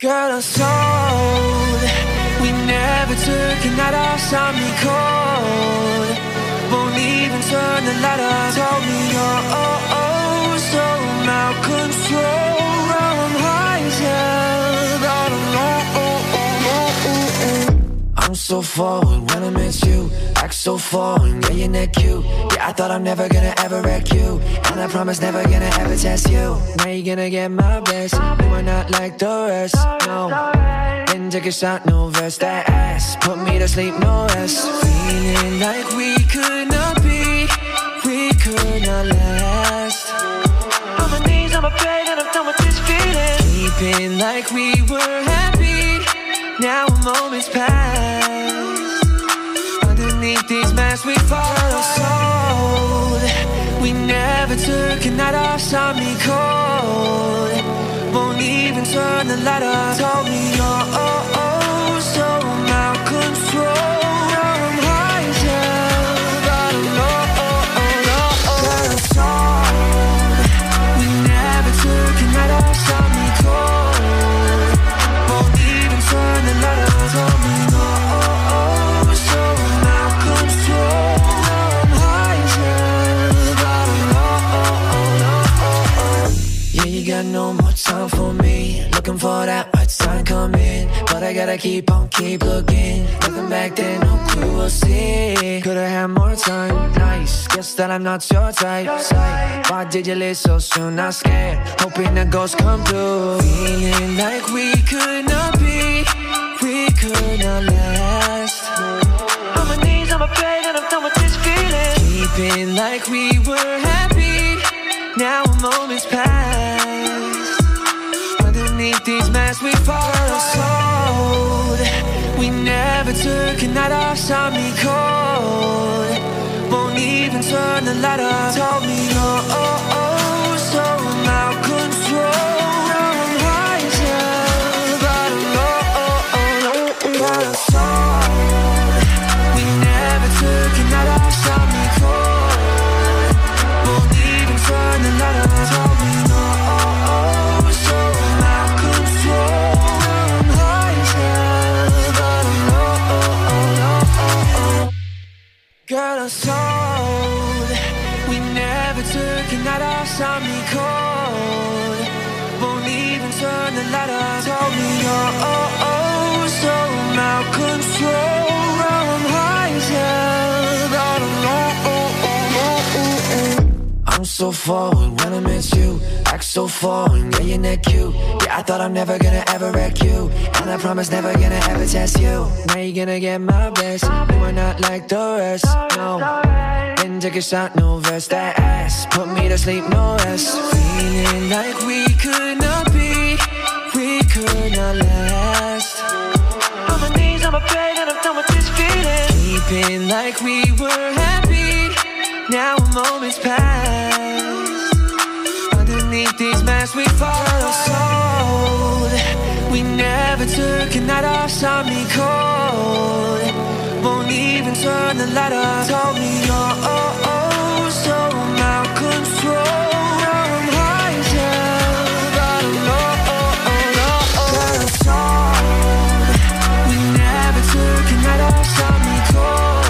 Girl, I'm sold. We never took a night off, something cold. Won't even turn the light on. Told me you're so out of control. Now I'm high as hell, all alone. I'm so forward when I miss you. Act so foreign, yeah, you're not cute. Yeah, I thought I'm never gonna ever wreck you, and I promise never gonna ever test you. Now you're gonna get my best. You are not like the rest, no. Then take a shot, no vest. That ass put me to sleep, no rest. Feeling like we could not be, we could not last. On my knees, on my bed, and I'm done with this feeling. Keeping like we were happy, now a moment's past. These masks we follow, sold. We never took a night off, something cold. Won't even turn the light on. Told me you're so out of control. Now I'm high as hell, but I'm low. Sold. We never took a night off, something cold. Won't even turn the light on. Told me no more time for me. Looking for that right sign coming, but I gotta keep on, keep looking. Looking back then, no clue, we'll see. Could've had more time, nice. Guess that I'm not your type, sight. Why did you leave so soon? Not scared, hoping the ghosts come through. Feeling like we could not be, we could not last. On my knees, on my bed, and I'm done with this feeling. Keeping like we were happy, now a moment's past. These masks we follow, sold. We never took a night off, something cold. Won't even turn the light on. Told me you're so out of control. Now I'm high as hell, but I'm low. But I'm sold. We never took a night off, something cold. Won't even turn the light on. Told me girl, I'm sold. We never took a night off, something cold. Won't even turn the light on. Told me you're so out of control. Now I'm high as hell, all alone. I'm so forward when I miss you. Act so foreign, yeah, you're not cute. Yeah, I thought I'm never gonna ever wreck you, and I promise never gonna ever test you. Now you're gonna get my best. You are not like the rest, no. Then take a shot, no vest. That ass put me to sleep, no rest. Feeling like we could not be, we could not last. On my knees, on my bed, and I'm done with this feeling. Keeping like we were happy, now a moment's past. These masks we follow, sold. We never took a night off, something cold. Won't even turn the light on. Told me you're so out of control. Now I'm high as hell, but I'm low. Sold. We never took a night off, something cold.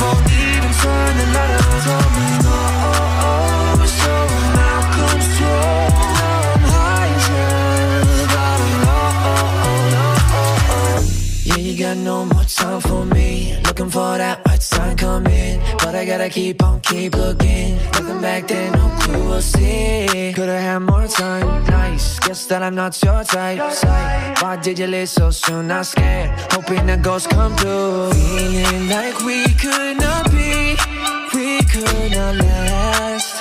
Won't even turn the light on. Told me no more time for me. Looking for that right sign coming, but I gotta keep on, keep looking. Looking back then, no clue, we'll see. Could've had more time, nice. Guess that I'm not your type, sight. Why did you leave so soon? Not scared, hoping the ghosts come through. Feeling like we could not be, we could not last.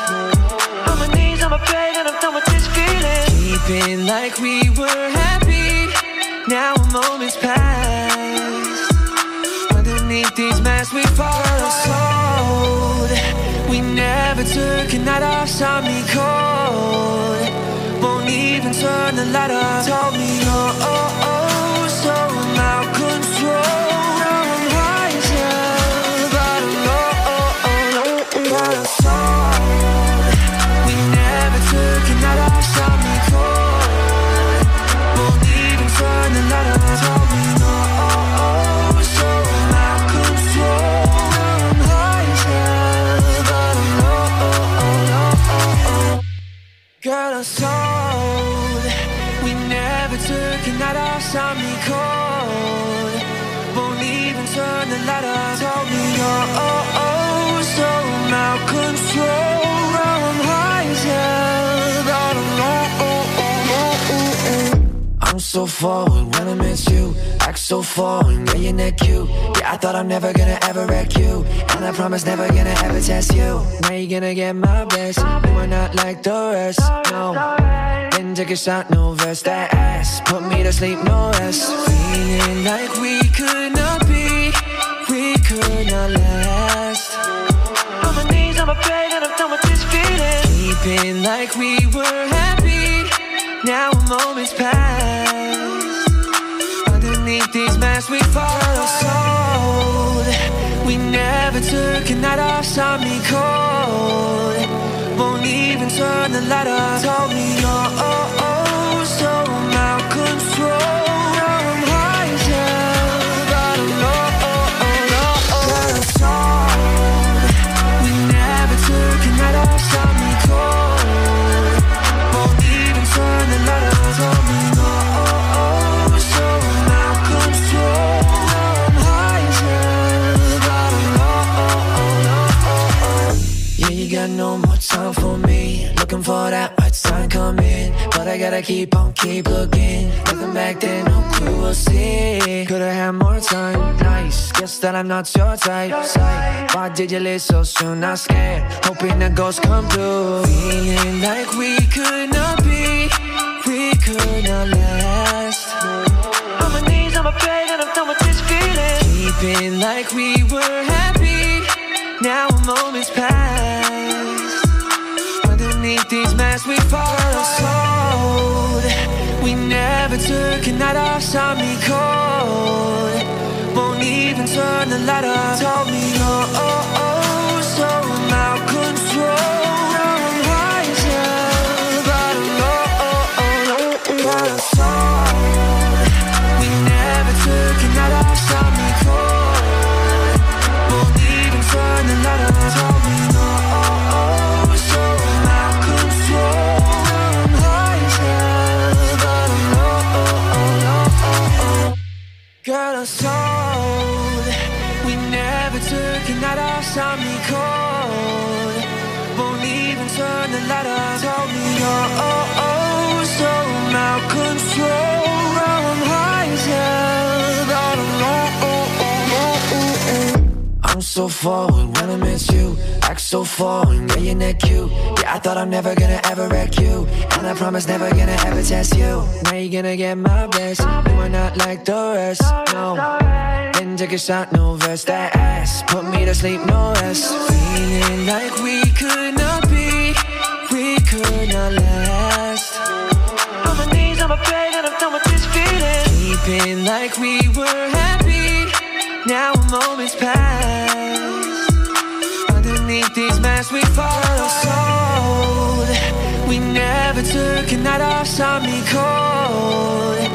On my knees, on my bed, and I'm done with this feeling. Keeping like we were happy, now a moment's past. These masks we follow, sold. We never took a night off, something cold. Won't even turn the light on. Told me you're so out of control. Now I'm high as hell, but I'm low. But I'm sold. We never took a night off, something cold. Won't looking at our sunny cold. Won't even turn the light on. Told me you're so out control. Now I'm high as hell, all alone. I'm so forward when I miss you. Act so foreign, yeah, you're not cute. Yeah, I thought I'm never gonna ever wreck you. And I promise never gonna ever test you. Now you're gonna get my best. You are not like the rest, no. Then take a shot, no verse. That ass put me to sleep, no rest. Feeling like we could not be, we could not last. On my knees, on my bed, and I'm done with this feeling. Keeping like we were happy, now a moment's passed. These masks we follow sold. We never took a night off, saw me cold. Won't even turn the light on. Told me you're so out of control. Now I'm high as hell, but I'm sold. We never took a night off, saw me cold. Won't even turn the light on. Told me no more time for me. Looking for that right sign coming, but I gotta keep on, keep looking. Looking back then, no clue, we'll see. Could've had more time, nice. Guess that I'm not your type, psych. Why did you leave so soon, I'm scared. Hoping the ghosts come through. Feeling like we could not be, we could not last. On my knees, on my bed, and I'm done with this feeling. Keeping like we were happy, now a moment's passed. These masks we follow sold. We never took a night off, saw me cold. Won't even turn the light on. Told me you're so out of control. Now I'm high as hell, but I'm sold. We never took a night off, saw me cold. Won't even turn the light on. Told me you're so. Girl, I'm sold. We never took a night off, saw me cold. Won't even turn the light on. Told me you're so out of control. Now I'm high as hell, all alone. I'm so forward when I miss you. Act so foreign, yeah, you're not cute. Yeah, I thought I'm never gonna ever wreck you. And I promise never gonna ever test you. Now you're gonna get my best. You are not like the rest, no. Then take a shot, no verse. That ass put me to sleep, no rest. Feeling like we could not be, we could not last. On my knees, on my bed, and I'm done with this feeling. Keeping like we were happy, now a moment's passed. These masks we follow sold. We never took a night off, saw me cold.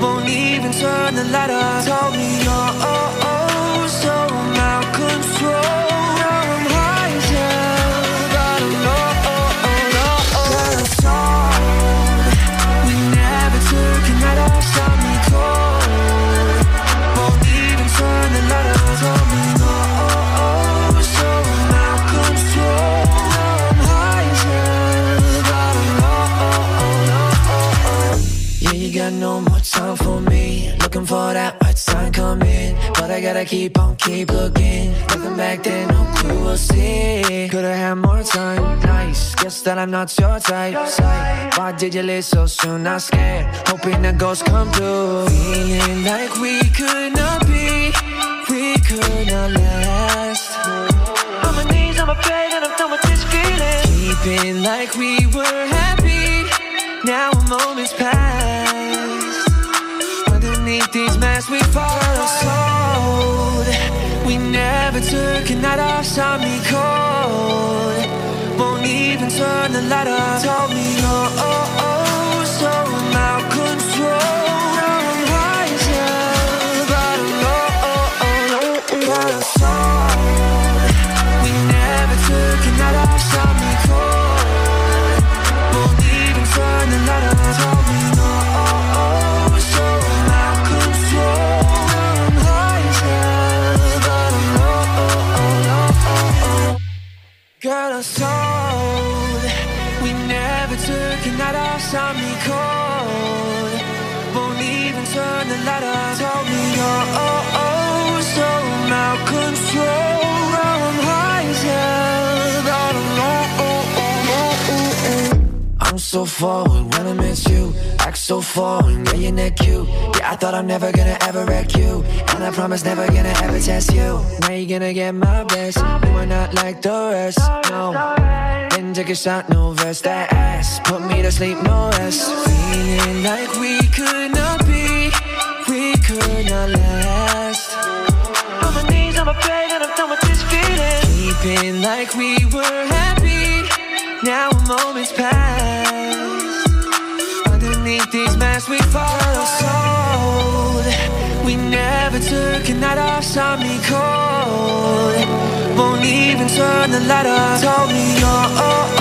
Won't even turn the light on. Told me you're so out of control. Now I'm high as hell, but I'm sold. We never took a night off, saw me cold. Won't even turn the light on. Told me you're so. Got no more time for me. Looking for that right sign coming, but I gotta keep on, keep looking. Looking back then, no clue, we'll see. Could've had more time, nice. Guess that I'm not your type, psych. Why did you leave so soon, I'm scared. Hoping the ghosts come through. Feeling like we could not be, we could not last. On my knees, on my bed, and I'm done with this feeling. Keeping like we were happy, now a moment's passed. These masks we follow sold. We never took a night off, saw me cold. Won't even turn the light on. Told me you're so out of control. Now I'm high as hell, but I'm sold. We never took a night off, saw me cold. Won't even turn the light on. Told me you're so. the letter. Tell me you're oh so out of control. I'm high as hell, I don't know. I'm so forward when I miss you. Act so foreign, yeah, you're not cute. Yeah, I thought I'm never gonna ever wreck you, and I promise never gonna ever test you. Now you're gonna get my best. You are not like the rest, no. Take a shot, no rest, that ass put me to sleep, no rest. Feeling like we could not be, we could not last. On my knees, on my bed, and I'm done with this feeling. Keeping like we were happy, now a moment's past. Underneath these masks we follow sold. We never took a night off, saw me cold. Won't even turn the light up. Told me you're